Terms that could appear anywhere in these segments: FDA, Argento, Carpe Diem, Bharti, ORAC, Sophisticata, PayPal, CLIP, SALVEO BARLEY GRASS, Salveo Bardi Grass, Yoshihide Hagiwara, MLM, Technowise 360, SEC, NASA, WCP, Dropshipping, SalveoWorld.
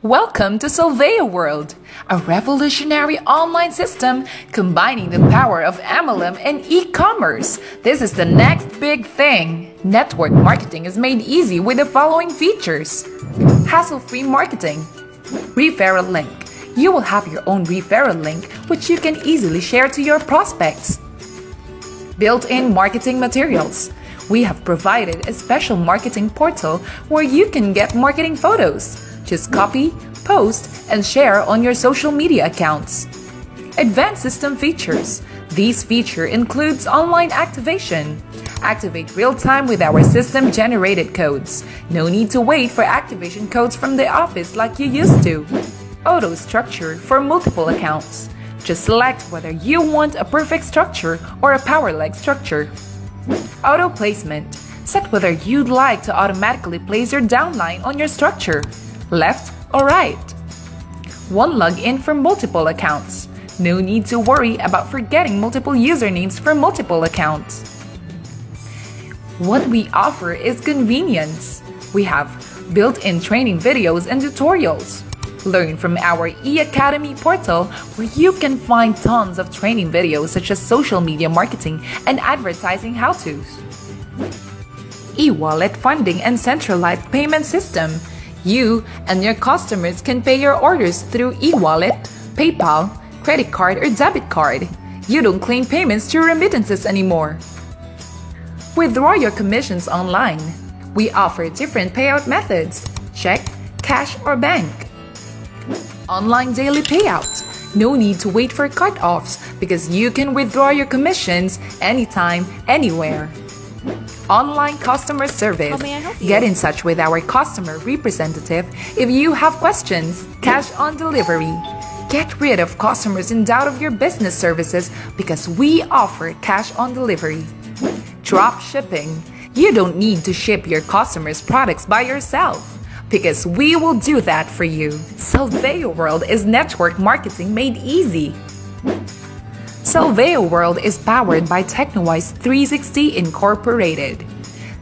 Welcome to SalveoWorld, a revolutionary online system combining the power of MLM and e-commerce. This is the next big thing. Network marketing is made easy with the following features. Hassle-free marketing. Referral link. You will have your own referral link, which you can easily share to your prospects. Built-in marketing materials. We have provided a special marketing portal where you can get marketing photos. Just copy, post, and share on your social media accounts. Advanced system features. These features include online activation. Activate real-time with our system-generated codes. No need to wait for activation codes from the office like you used to. Auto structure for multiple accounts. Just select whether you want a perfect structure or a power-like structure. Auto placement. Set whether you'd like to automatically place your downline on your structure. Left or right. One login for multiple accounts. No need to worry about forgetting multiple usernames for multiple accounts. What we offer is convenience. We have built-in training videos and tutorials. Learn from our e-academy portal where you can find tons of training videos such as social media marketing and advertising how-tos. E-wallet funding and centralized payment system. You and your customers can pay your orders through e-wallet, PayPal, credit card, or debit card. You don't claim payments through remittances anymore. Withdraw your commissions online. We offer different payout methods: check, cash, or bank. Online daily payout. No need to wait for cut-offs because you can withdraw your commissions anytime, anywhere. Online customer service. How may I help you? Get in touch with our customer representative if you have questions. Cash on delivery. Get rid of customers in doubt of your business services because we offer cash on delivery. Drop shipping. You don't need to ship your customers' products by yourself because we will do that for you. SalveoWorld is network marketing made easy. SalveoWorld is powered by Technowise 360 Incorporated.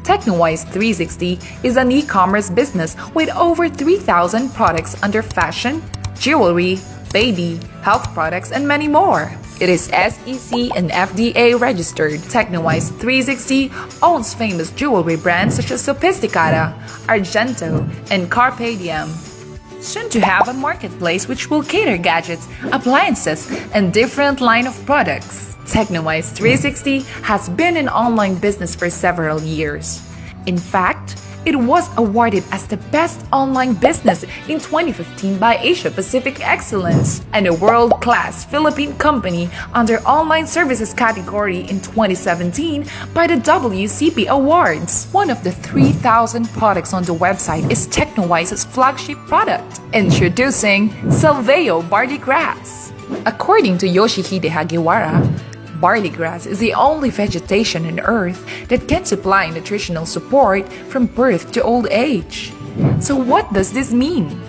Technowise 360 is an e-commerce business with over 3,000 products under fashion, jewelry, baby, health products, and many more. It is SEC and FDA registered. Technowise 360 owns famous jewelry brands such as Sophisticata, Argento, and Carpe Diem. Soon to have a marketplace which will cater gadgets, appliances, and different line of products. Technowise 360 has been in online business for several years. In fact, it was awarded as the best online business in 2015 by Asia Pacific Excellence and a world-class Philippine company under online services category in 2017 by the WCP Awards. One of the 3,000 products on the website is Technowise's flagship product. Introducing Salveo Bardi Grass. According to Yoshihide Hagiwara, barley grass is the only vegetation on Earth that can supply nutritional support from birth to old age. So what does this mean?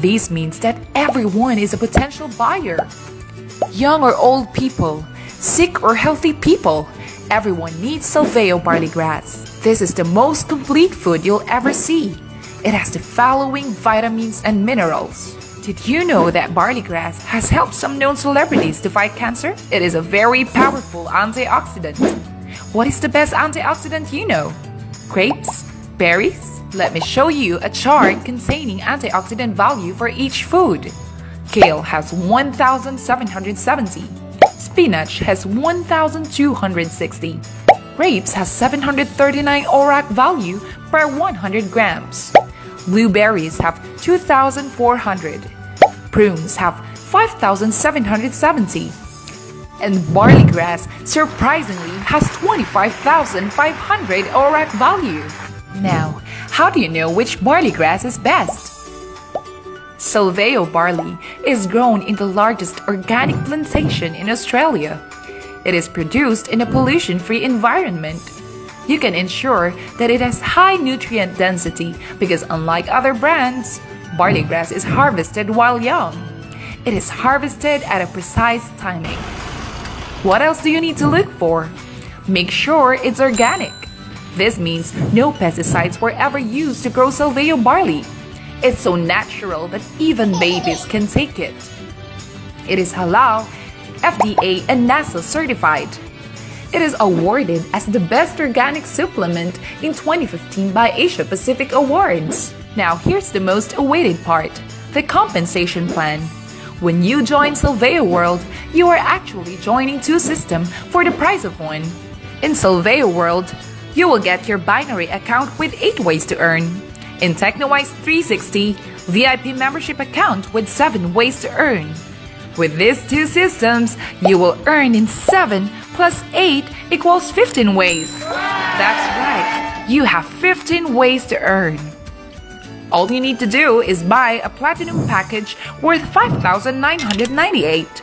This means that everyone is a potential buyer. Young or old people, sick or healthy people, everyone needs Salveo barley grass. This is the most complete food you'll ever see. It has the following vitamins and minerals. Did you know that barley grass has helped some known celebrities to fight cancer? It is a very powerful antioxidant. What is the best antioxidant you know? Grapes? Berries? Let me show you a chart containing antioxidant value for each food. Kale has 1,770. Spinach has 1,260. Grapes has 739 ORAC value per 100 grams. Blueberries have 2,400, prunes have 5,770, and barley grass surprisingly has 25,500 ORAC value. Now, how do you know which barley grass is best? Salveo barley is grown in the largest organic plantation in Australia. It is produced in a pollution-free environment. You can ensure that it has high nutrient density because unlike other brands, barley grass is harvested while young. It is harvested at a precise timing. What else do you need to look for? Make sure it's organic. This means no pesticides were ever used to grow Salveo barley. It's so natural that even babies can take it. It is halal, FDA and NASA certified. It is awarded as the best organic supplement in 2015 by Asia Pacific Awards. Now here's the most awaited part, the compensation plan. When you join SalveoWorld, you are actually joining two systems for the price of one. In SalveoWorld, you will get your binary account with 8 ways to earn. In Technowise 360, VIP membership account with 7 ways to earn. With these two systems, you will earn in 7 + 8 = 15 ways. That's right, you have 15 ways to earn. All you need to do is buy a platinum package worth 5,998.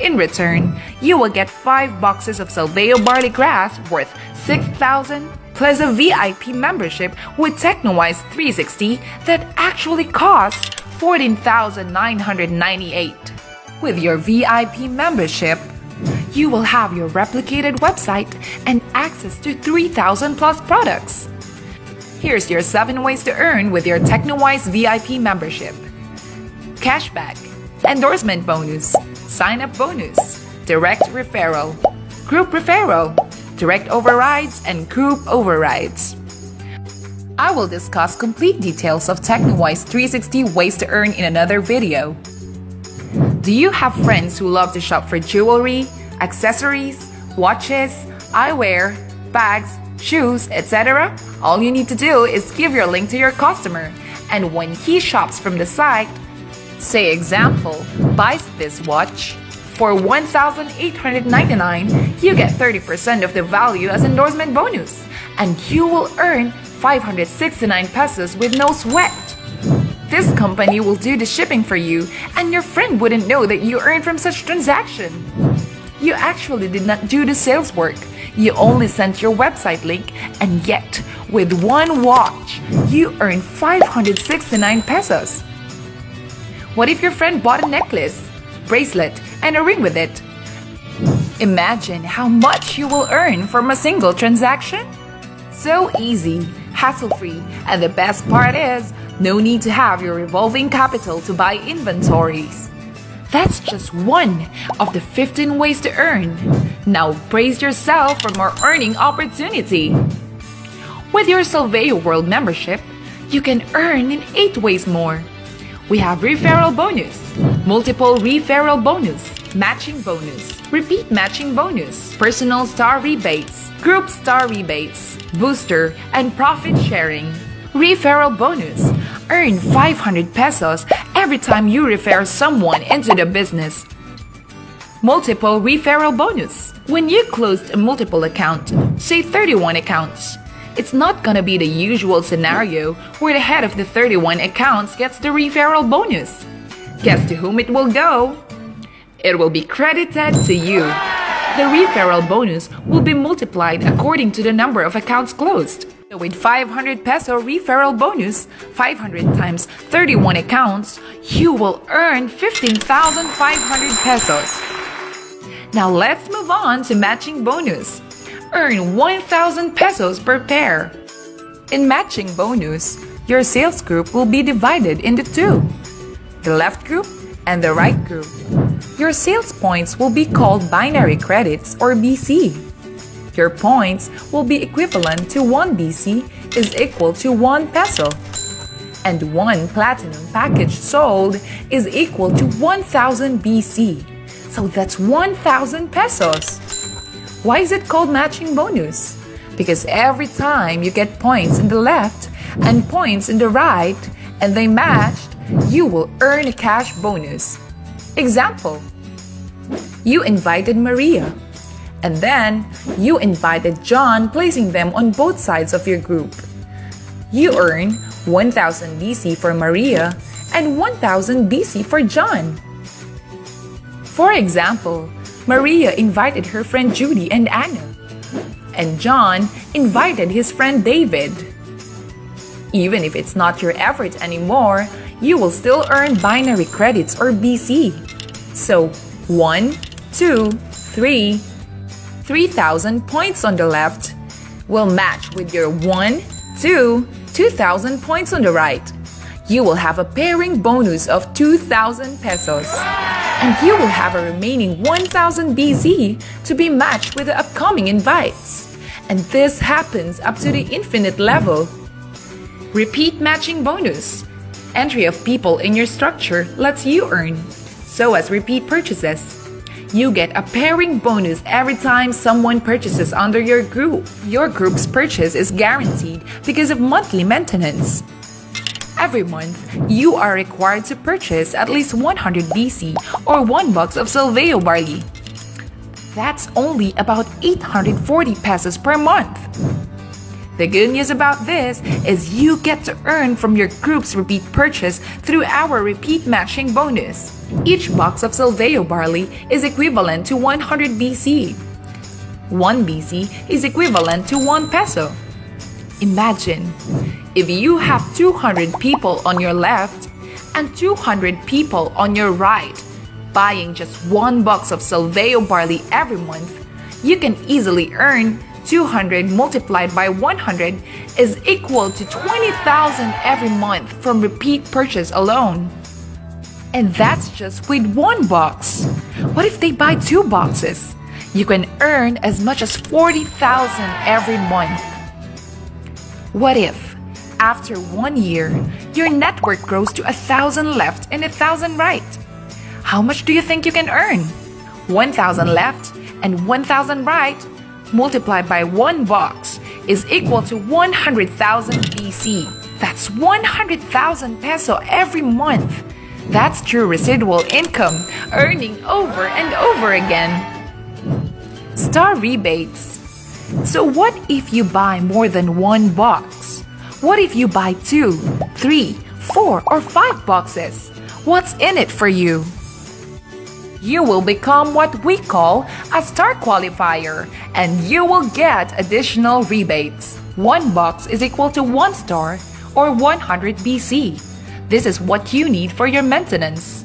In return, you will get 5 boxes of Salveo Bardi Grass worth 6,000 plus a VIP membership with Technowise 360 that actually costs 14,998. With your VIP membership, you will have your replicated website and access to 3,000+ products. Here's your 7 ways to earn with your Technowise VIP membership. Cashback, endorsement bonus, sign-up bonus, direct referral, group referral, direct overrides, and group overrides. I will discuss complete details of Technowise 360 ways to earn in another video. Do you have friends who love to shop for jewelry, accessories, watches, eyewear, bags, shoes, etc.? All you need to do is give your link to your customer, and when he shops from the site, say example, buys this watch for 1,899, you get 30% of the value as endorsement bonus, and you will earn 569 pesos with no sweat. This company will do the shipping for you, and your friend wouldn't know that you earned from such transaction. You actually did not do the sales work. You only sent your website link, and yet, with 1 watch, you earn 569 pesos. What if your friend bought a necklace, bracelet, and a ring with it? Imagine how much you will earn from a single transaction. So easy, hassle-free, and the best part is, no need to have your revolving capital to buy inventories. That's just one of the 15 ways to earn. Now brace yourself for more earning opportunity. With your SalveoWorld membership, you can earn in 8 ways more. We have referral bonus, multiple referral bonus, matching bonus, repeat matching bonus, personal star rebates, group star rebates, booster, and profit sharing. Referral bonus. Earn 500 pesos every time you refer someone into the business. Multiple referral bonus. When you closed a multiple account, say 31 accounts, it's not gonna be the usual scenario where the head of the 31 accounts gets the referral bonus. Guess to whom it will go? It will be credited to you. The referral bonus will be multiplied according to the number of accounts closed. So with 500 peso referral bonus, 500 times 31 accounts, you will earn 15,500 pesos. Now let's move on to matching bonus. Earn 1,000 pesos per pair. In matching bonus, your sales group will be divided into 2, the left group and the right group. Your sales points will be called binary credits or BC. Your points will be equivalent to 1 BC is equal to 1 peso, and 1 platinum package sold is equal to 1,000 BC, so that's 1,000 pesos. Why is it called matching bonus? Because every time you get points in the left and points in the right, and they matched, you will earn a cash bonus. Example, you invited Maria, and then you invited John, placing them on both sides of your group. You earn 1,000 BC for Maria and 1,000 BC for John. For example, Maria invited her friend Judy and Anna, and John invited his friend David. Even if it's not your effort anymore, you will still earn binary credits or BC. So 3,000 points on the left will match with your 2,000 points on the right. you will have a pairing bonus of 2,000 pesos. And you will have a remaining 1,000 BZ to be matched with the upcoming invites. And this happens up to the infinite level. Repeat matching bonus. Entry of people in your structure lets you earn, so as repeat purchases. You get a pairing bonus every time someone purchases under your group. Your group's purchase is guaranteed because of monthly maintenance. Every month, you are required to purchase at least 100 BC or 1 box of Salveo barley. That's only about 840 pesos per month. The good news about this is you get to earn from your group's repeat purchase through our repeat matching bonus. Each box of Salveo barley is equivalent to 100 BC. 1 BC is equivalent to 1 peso. Imagine, if you have 200 people on your left and 200 people on your right, buying just 1 box of Salveo barley every month, you can easily earn 200 multiplied by 100 is equal to 20,000 every month from repeat purchase alone. And that's just with 1 box. What if they buy 2 boxes? You can earn as much as 40,000 every month. What if, after 1 year, your network grows to 1,000 left and 1,000 right? How much do you think you can earn? 1,000 left and 1,000 right multiplied by 1 box is equal to 100,000 BC. That's 100,000 peso every month. That's true residual income, earning over and over again. Star rebates. So what if you buy more than 1 box? What if you buy 2, 3, 4, or 5 boxes? What's in it for you? You will become what we call a star qualifier, and you will get additional rebates. 1 box is equal to 1 star or 100 BC. This is what you need for your maintenance.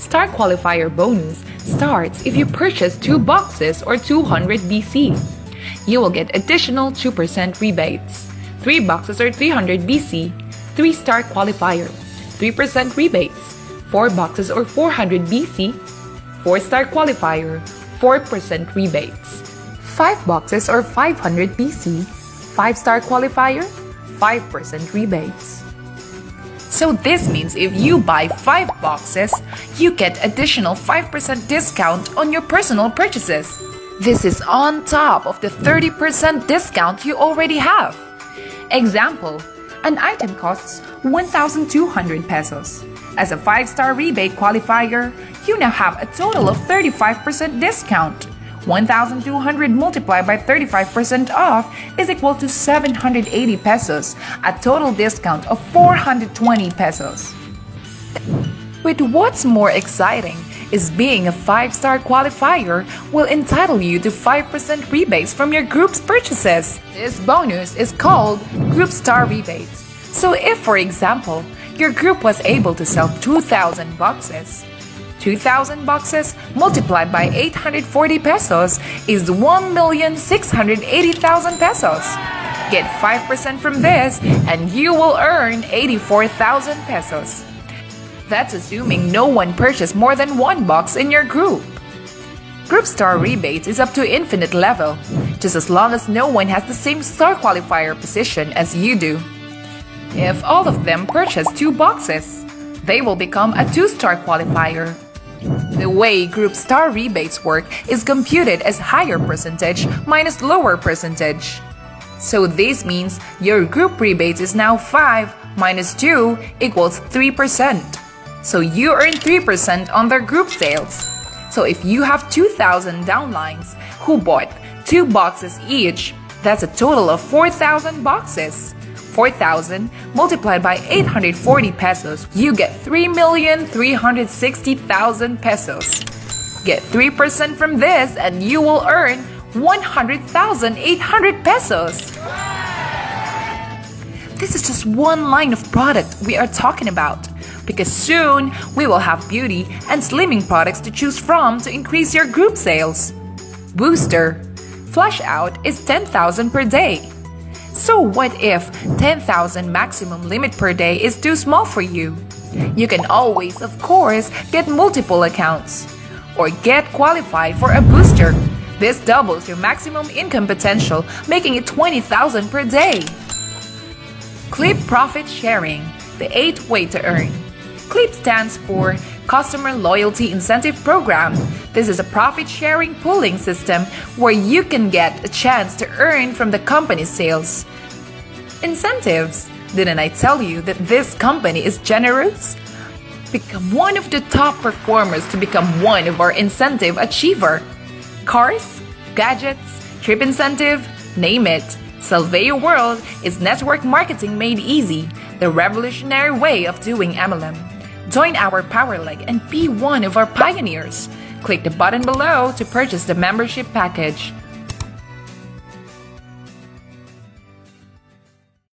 Star qualifier bonus starts if you purchase 2 boxes or 200 BC. You will get additional 2% rebates. 3 boxes or 300 BC, 3 star qualifier, 3% rebates. 4 boxes or 400 BC, 4 star qualifier, 4% rebates. 5 boxes or 500 BC, 5 star qualifier, 5% rebates. So this means if you buy 5 boxes, you get additional 5% discount on your personal purchases. This is on top of the 30% discount you already have. Example, an item costs 1,200 pesos. As a 5-star rebate qualifier, you now have a total of 35% discount. 1,200 multiplied by 35% off is equal to 780 pesos, a total discount of 420 pesos. But what's more exciting is being a 5-star qualifier will entitle you to 5% rebates from your group's purchases. This bonus is called Group Star Rebates. So if, for example, your group was able to sell 2,000 boxes. 2,000 boxes multiplied by 840 pesos is 1,680,000 pesos. Get 5% from this and you will earn 84,000 pesos. That's assuming no one purchased more than 1 box in your group. Group star rebates is up to infinite level, just as long as no one has the same star qualifier position as you do. If all of them purchase 2 boxes, they will become a 2-star qualifier. The way group star rebates work is computed as higher percentage minus lower percentage. So this means your group rebates is now 5 minus 2 equals 3%. So you earn 3% on their group sales. So if you have 2,000 downlines who bought 2 boxes each, that's a total of 4,000 boxes. 4,000 multiplied by 840 pesos, you get 3,360,000 pesos. Get 3% from this and you will earn 100,800 pesos. This is just one line of product we are talking about, because soon we will have beauty and slimming products to choose from to increase your group sales. Booster. Flush out is 10,000 per day. So what if 10,000 maximum limit per day is too small for you? You can always, of course, get multiple accounts or get qualified for a booster. This doubles your maximum income potential, making it 20,000 per day. CLIP Profit Sharing, the 8th way to earn. CLIP stands for Customer Loyalty Incentive Program. This is a profit-sharing pooling system where you can get a chance to earn from the company's sales. Incentives. Didn't I tell you that this company is generous? Become one of the top performers to become one of our incentive achiever. Cars, gadgets, trip incentive, name it. SalveoWorld is network marketing made easy, the revolutionary way of doing MLM. Join our power leg and be one of our pioneers. Click the button below to purchase the membership package.